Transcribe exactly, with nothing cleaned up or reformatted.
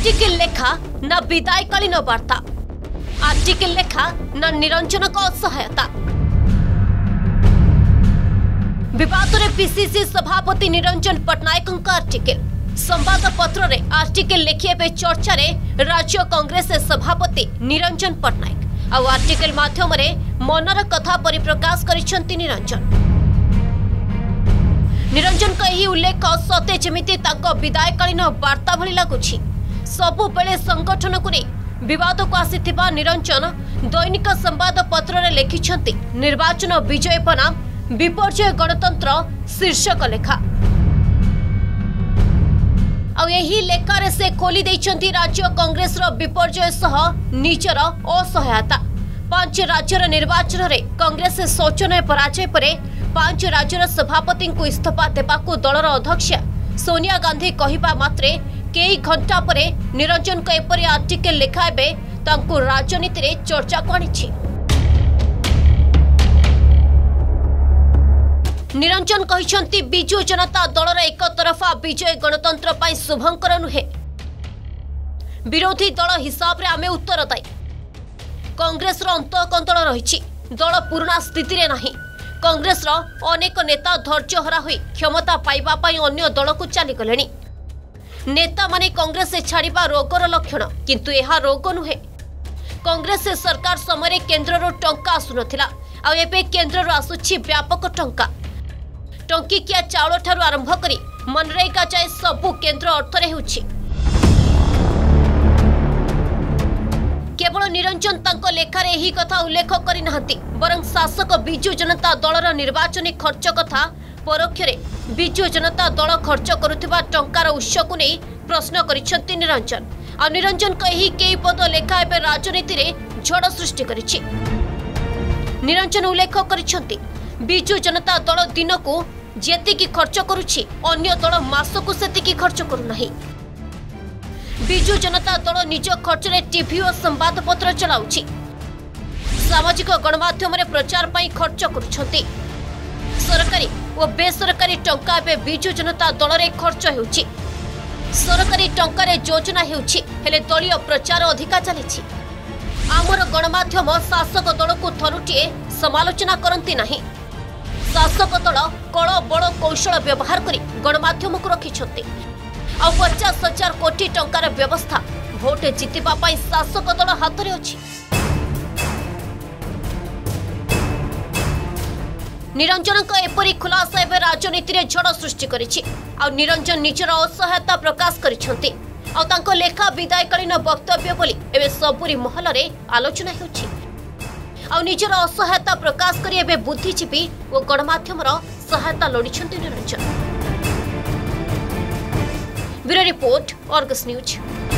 आजिकी लेखा ना विदायकालीन वार्ता, आजिकी लेखा ना निरंजन को असहायता। विवाद रे पीसीसी सभापति निरंजन पटनायक आर्टिकल संवाद पत्र रे आर्टिकल लिखिए पे चर्चा रे राज्य कांग्रेस सभापति निरंजन पटनायक आ आर्टिकल माध्यम रे मनर कथा परिप्रकाश करिसेंती निरंजन। निरंजन का यही उल्लेख सते जमीती विदायकालीन वार्ता भली लगुच। सबुबले संगठन को नहीं विवाद को आसी निरंजन दैनिक संवाद पत्र रे लिखिछंती निर्वाचन विजय बनाम विपर्जय गणतंत्र शीर्षक लेखा। आ यही लेखार से खोली देइछंती राज्य कांग्रेस रो विपर्जय सह निजर असहायता। पांच राज्यर निर्वाचन रे कांग्रेस शोचनीय पराजय परे पांच राज्यर सभापति को इस्तीफा देवाकू दलर अध्यक्ष सोनिया गांधी कहिबा मात्रे कई घंटा परे निरंजन को एपरी आर्टिकल लिखाइबे तांकू राजनीति रे चर्चा को आनिछि। निरंजन कहिसंती बीजू जनता दलर एक तरफा विजय गणतंत्र पई शुभंकर नुहे, विरोधी दल हिसाब रे आमे उत्तरदायी। कांग्रेस रो अंतकंतल रहिछि, दल पूर्णा स्थिति रे नाही। कांग्रेस रो अनेक नेता धैर्यहरा होई क्षमता पाइबा पई अन्य दल को चली गलेनी। नेता माने कांग्रेस से छाड़ीबा रोगर लक्षण, किंतु एहा रोग नुहे। कांग्रेस से सरकार समय केन्द्र रो टंका आसुनथिला, आ एबे केन्द्र रो आसुछि व्यापक टंका। टंकीकिया चाउल ठारू आरंभ करी मनरेगा जाय सबु केन्द्र अर्थरे होछि। केवल निरंजन तांको लेखारे एही कथा उल्लेख करि नहंती, बरं शासक बीजू जनता दलर निर्वाचनी खर्च कथा परोक्षरे बीजू जनता दल खर्च करुथिबा टंकार उत्सको नै प्रश्न करिसेंती निरंजन। आ निरंजन को एही केई पद लेखा एबे राजनीति रे झड़ सृष्टि करिछि। निरंजन उल्लेख करिसेंती बीजू जनता दल दिनको जेतिकी खर्च करुछि अन्य दल मासको सेतिकी खर्च करू नहि। बीजू जनता दल निज खर्च रे टीवी और संवादपत्र चलाउछि, सामाजिक गणमाध्यम रे प्रचार पई खर्च करुछंती। सरकारी और बेसरकारी टंका पे बीजू जनता दल रे खर्च हेउछि। सरकारी टंका रे योजना हेउछि, हेले दलिय प्रचार अधिका चलीछि। आमर गणमाध्यम शासक दल को थरुटिए समालोचना करंती नाही। शासक दल कळ बळ कौशल व्यवहार करी गणमाध्यम को रखिछंती। और पचास हजार कोटी टंकार व्यवस्था भोट जितवा शासक दल हाथ में अच्छी। निरंजन का एपरी खुलासा एवं राजनीति में झड़ सृष्टि करिछि। निरंजन निजर असहायता प्रकाश करिछंती। लेखा विदायकालीन वक्तव्य बोली एवं सबुरी महल में आलोचना होछि। आ निजर असहायता प्रकाश करी एवं बुद्धिजीवी और गणमाध्यम सहायता लोड़िछंती Niranjan. Bureau report, Argus news.